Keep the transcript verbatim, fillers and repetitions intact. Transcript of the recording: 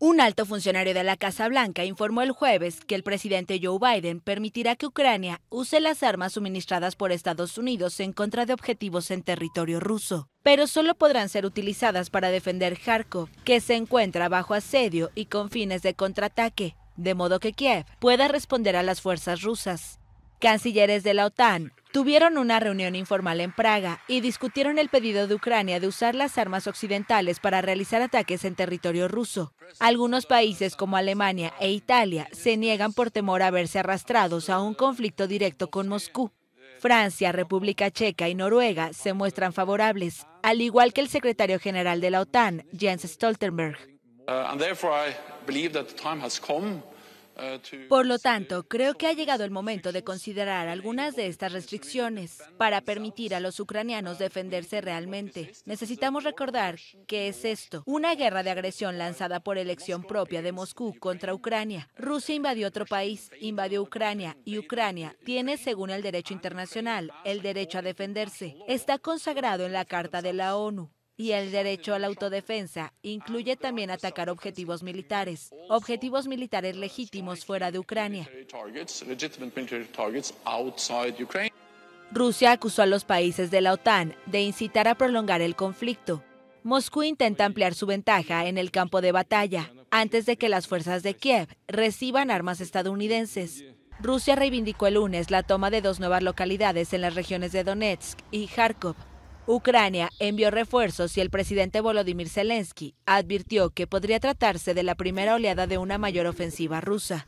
Un alto funcionario de la Casa Blanca informó el jueves que el presidente Joe Biden permitirá que Ucrania use las armas suministradas por Estados Unidos en contra de objetivos en territorio ruso, pero solo podrán ser utilizadas para defender Járkov, que se encuentra bajo asedio y con fines de contraataque, de modo que Kiev pueda responder a las fuerzas rusas. Cancilleres de la OTAN tuvieron una reunión informal en Praga y discutieron el pedido de Ucrania de usar las armas occidentales para realizar ataques en territorio ruso. Algunos países como Alemania e Italia se niegan por temor a verse arrastrados a un conflicto directo con Moscú. Francia, República Checa y Noruega se muestran favorables, al igual que el secretario general de la OTAN, Jens Stoltenberg. Por lo tanto, creo que ha llegado el momento de considerar algunas de estas restricciones para permitir a los ucranianos defenderse realmente. Necesitamos recordar que es esto, una guerra de agresión lanzada por elección propia de Moscú contra Ucrania. Rusia invadió otro país, invadió Ucrania, y Ucrania tiene, según el derecho internacional, el derecho a defenderse. Está consagrado en la Carta de la ONU. Y el derecho a la autodefensa incluye también atacar objetivos militares, objetivos militares legítimos fuera de Ucrania. Rusia acusó a los países de la OTAN de incitar a prolongar el conflicto. Moscú intenta ampliar su ventaja en el campo de batalla antes de que las fuerzas de Kiev reciban armas estadounidenses. Rusia reivindicó el lunes la toma de dos nuevas localidades en las regiones de Donetsk y Járkov. Ucrania envió refuerzos y el presidente Volodímir Zelenski advirtió que podría tratarse de la primera oleada de una mayor ofensiva rusa.